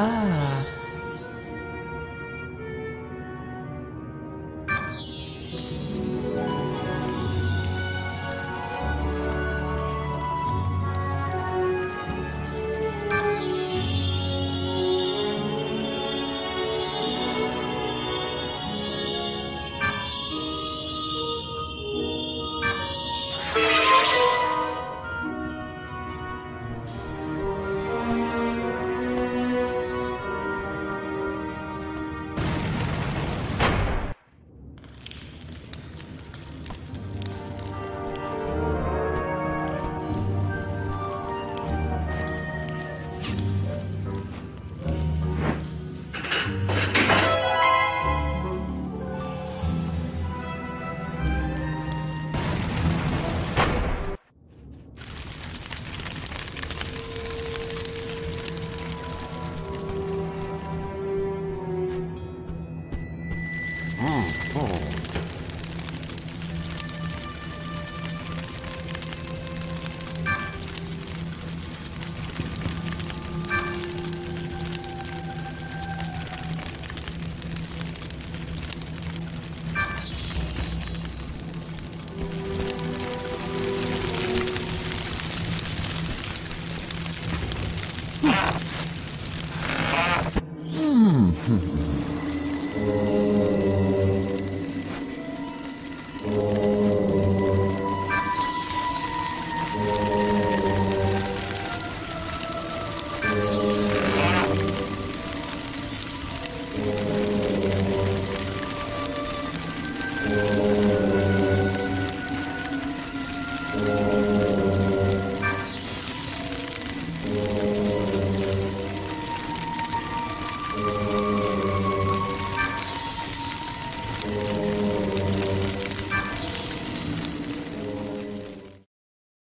Ah!